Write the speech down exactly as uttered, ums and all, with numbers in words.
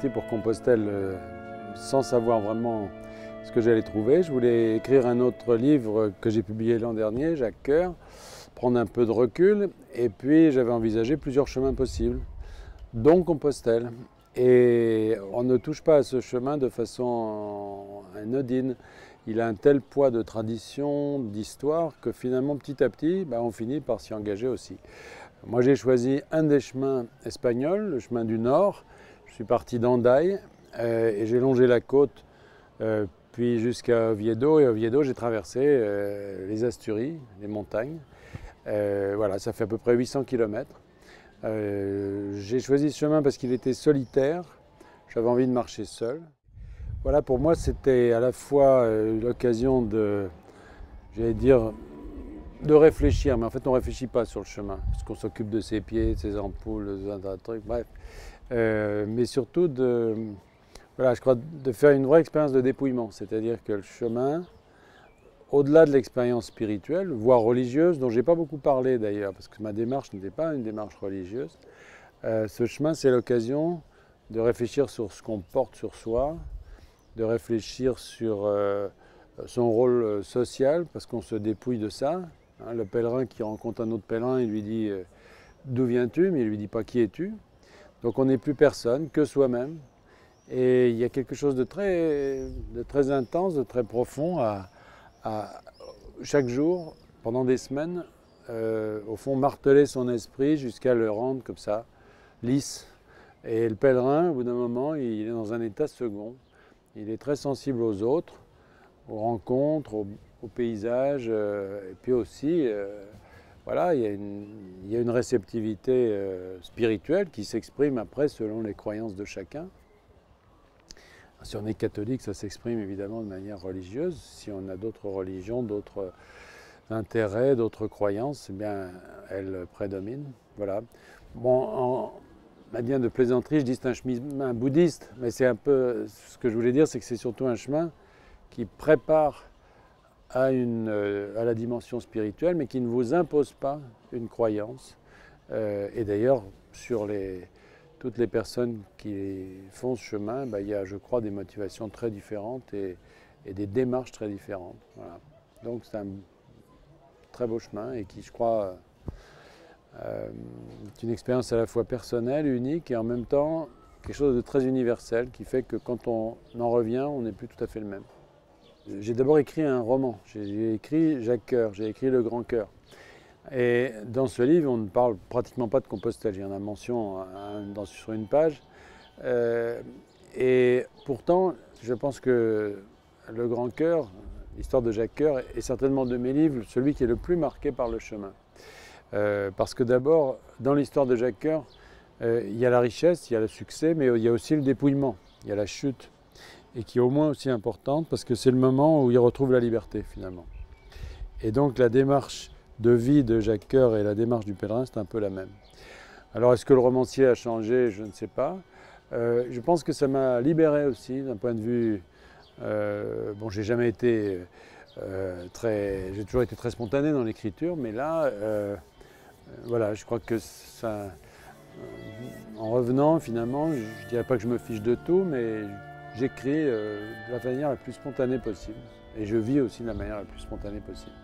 parti pour Compostelle euh, sans savoir vraiment ce que j'allais trouver. Je voulais écrire un autre livre que j'ai publié l'an dernier, Jacques Cœur, prendre un peu de recul, et puis j'avais envisagé plusieurs chemins possibles, dont Compostelle. Et on ne touche pas à ce chemin de façon anodine. Il a un tel poids de tradition, d'histoire, que finalement, petit à petit, ben, on finit par s'y engager aussi. Moi, j'ai choisi un des chemins espagnols, le chemin du Nord. Je suis parti d'Andaille euh, et j'ai longé la côte, euh, puis jusqu'à Oviedo. Et Oviedo, j'ai traversé euh, les Asturies, les montagnes. Euh, voilà, ça fait à peu près huit cents kilomètres. Euh, j'ai choisi ce chemin parce qu'il était solitaire, j'avais envie de marcher seul. Voilà, pour moi c'était à la fois euh, l'occasion de, j'allais dire, de réfléchir, mais en fait on ne réfléchit pas sur le chemin, parce qu'on s'occupe de ses pieds, de ses ampoules, de un truc, bref. Euh, mais surtout de, voilà, je crois, de faire une vraie expérience de dépouillement, c'est-à-dire que le chemin, au-delà de l'expérience spirituelle, voire religieuse, dont je n'ai pas beaucoup parlé d'ailleurs, parce que ma démarche n'était pas une démarche religieuse, euh, ce chemin, c'est l'occasion de réfléchir sur ce qu'on porte sur soi, de réfléchir sur euh, son rôle social, parce qu'on se dépouille de ça. Hein, le pèlerin qui rencontre un autre pèlerin, il lui dit euh, « D'où viens-tu » mais il ne lui dit pas « Qui es-tu » Donc on n'est plus personne, que soi-même. Et il y a quelque chose de très, de très intense, de très profond à... à chaque jour, pendant des semaines, euh, au fond marteler son esprit jusqu'à le rendre comme ça, lisse. Et le pèlerin, au bout d'un moment, il est dans un état second. Il est très sensible aux autres, aux rencontres, aux, aux paysages, euh, et puis aussi, euh, voilà, il y a une, il y a une réceptivité euh, spirituelle qui s'exprime après selon les croyances de chacun. Si on est catholique, ça s'exprime évidemment de manière religieuse. Si on a d'autres religions, d'autres intérêts, d'autres croyances, eh bien, elles prédominent. Voilà. Bon, en manière de plaisanterie, je dis que c'est un chemin bouddhiste, mais c'est un peu ce que je voulais dire, c'est que c'est surtout un chemin qui prépare à, une, à la dimension spirituelle, mais qui ne vous impose pas une croyance. Euh, et d'ailleurs, sur les... toutes les personnes qui font ce chemin, bah, il y a, je crois, des motivations très différentes et, et des démarches très différentes. Voilà. Donc c'est un très beau chemin et qui, je crois, euh, est une expérience à la fois personnelle, unique et en même temps quelque chose de très universel qui fait que quand on en revient, on n'est plus tout à fait le même. J'ai d'abord écrit un roman, j'ai écrit Jacques Cœur, j'ai écrit Le Grand Coeur. Et dans ce livre, on ne parle pratiquement pas de Compostelle, il y en a mention hein, dans, sur une page. Euh, et pourtant, je pense que Le Grand Coeur, l'histoire de Jacques Cœur, est certainement de mes livres celui qui est le plus marqué par le chemin. Euh, parce que d'abord, dans l'histoire de Jacques Cœur, euh, il y a la richesse, il y a le succès, mais il y a aussi le dépouillement, il y a la chute, et qui est au moins aussi importante parce que c'est le moment où il retrouve la liberté finalement. Et donc la démarche de vie de Jacques Cœur et la démarche du pèlerin, c'est un peu la même. Alors, est-ce que le romancier a changé? Je ne sais pas. Euh, je pense que ça m'a libéré aussi, d'un point de vue... Euh, bon, j'ai jamais été euh, très... J'ai toujours été très spontané dans l'écriture, mais là, euh, voilà, je crois que ça... Euh, en revenant, finalement, je ne dirais pas que je me fiche de tout, mais j'écris euh, de la manière la plus spontanée possible. Et je vis aussi de la manière la plus spontanée possible.